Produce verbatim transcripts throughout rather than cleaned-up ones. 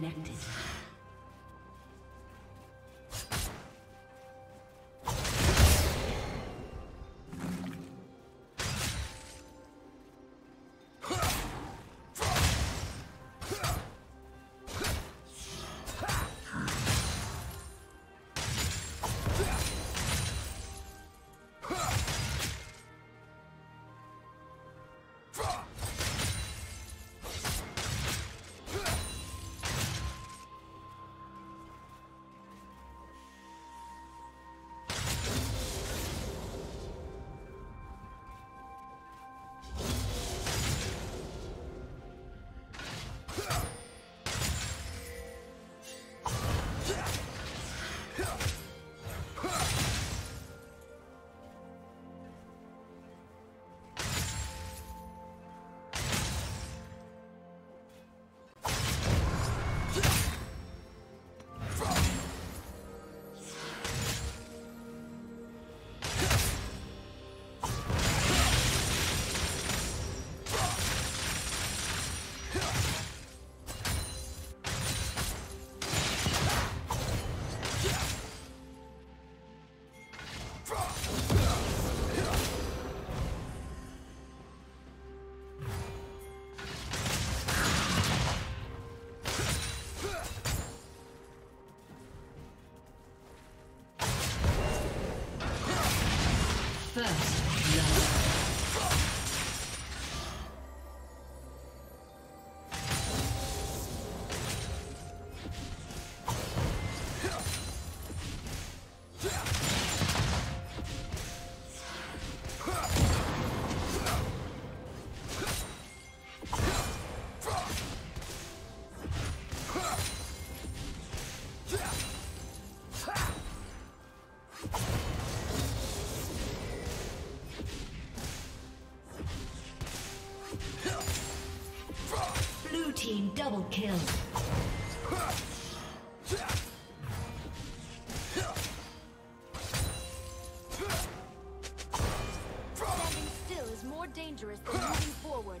connected. Team double kill. Standing still is more dangerous than moving forward.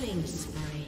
Killing spree.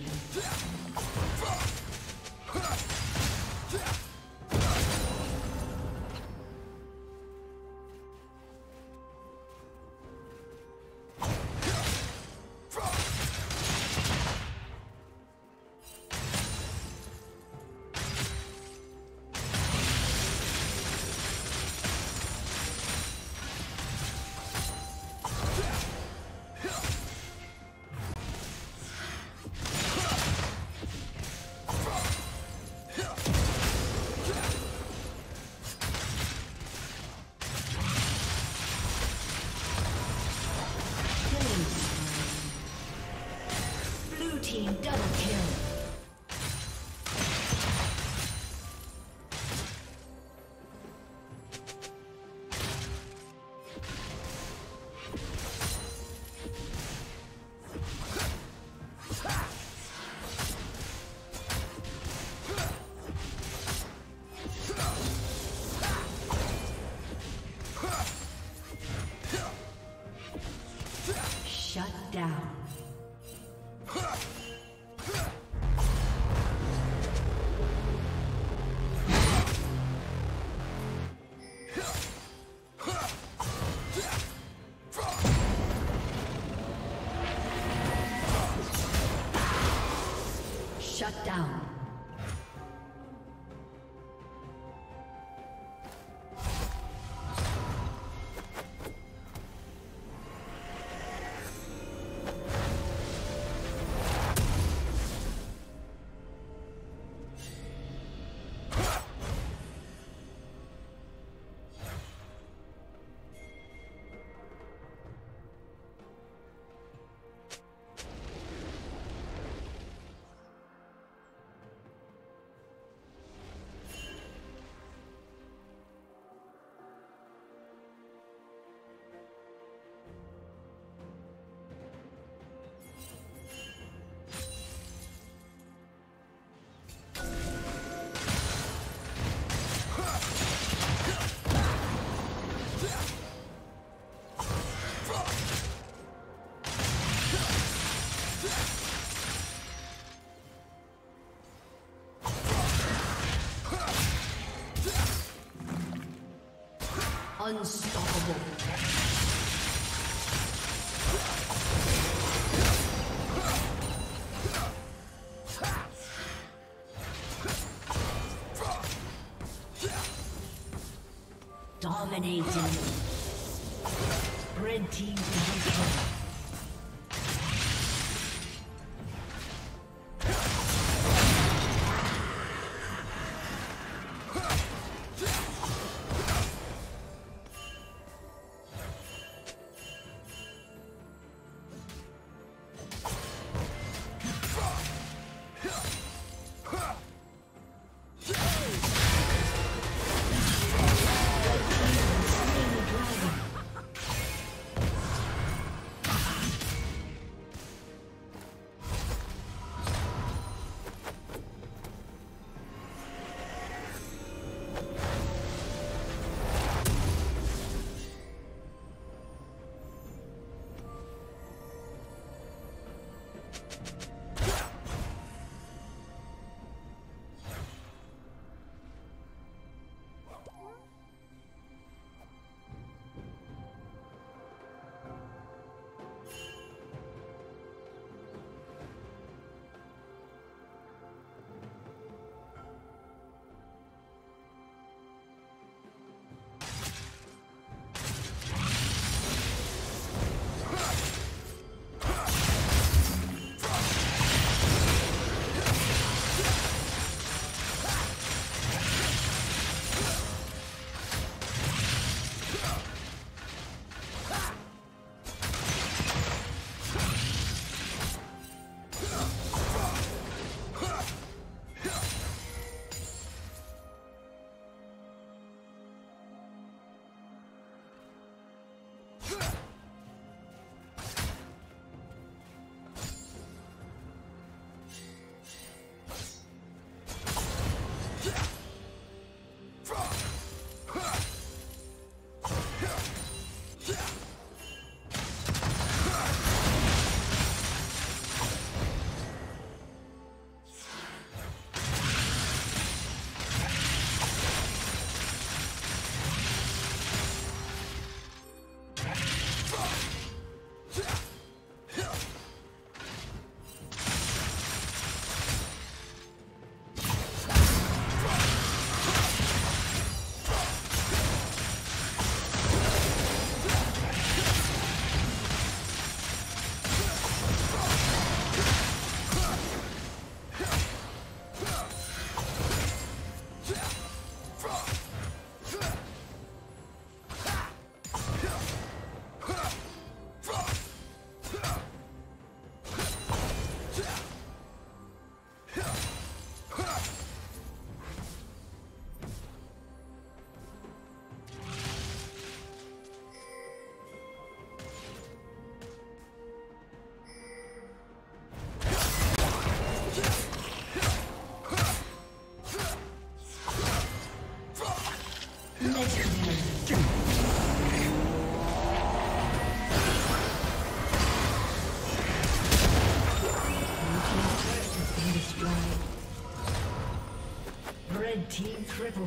Shut down. Unstoppable. Dominating. Red team division. Team triple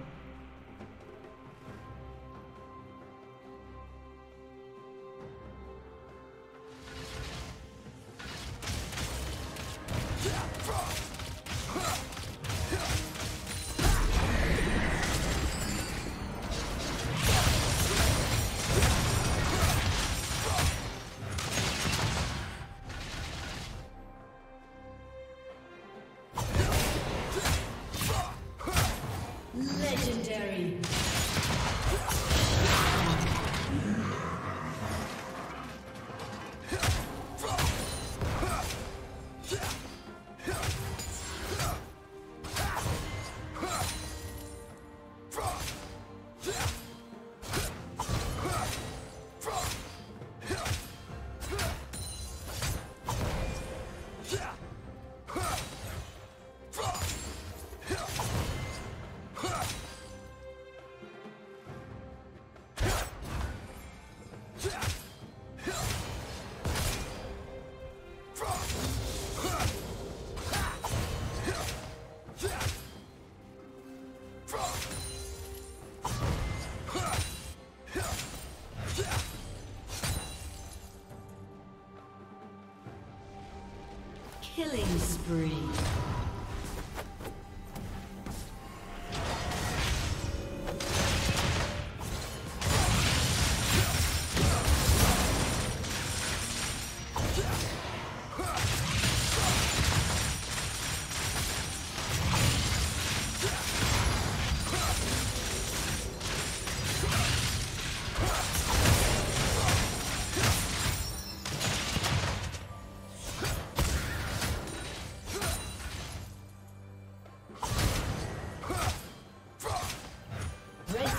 Killing spree.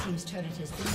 Team's turret has been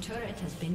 Turret has been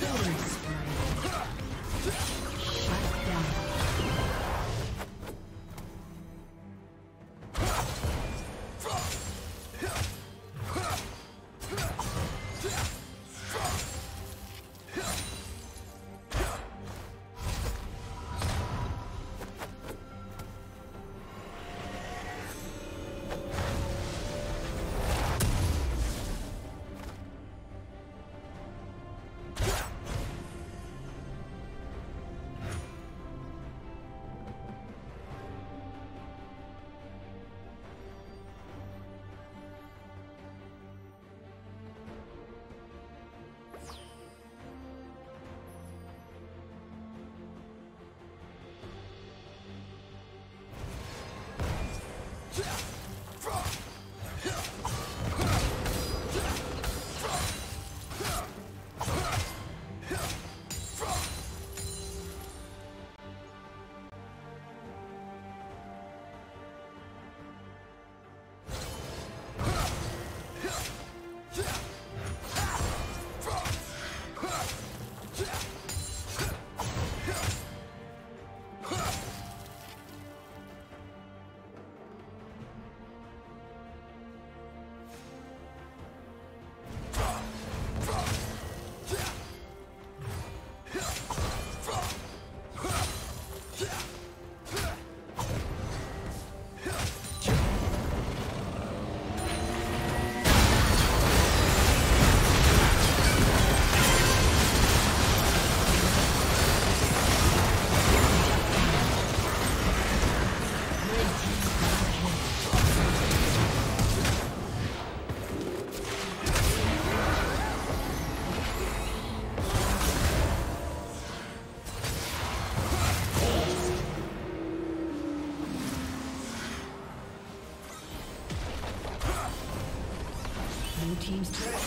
Killing spree. Shut down. team's turret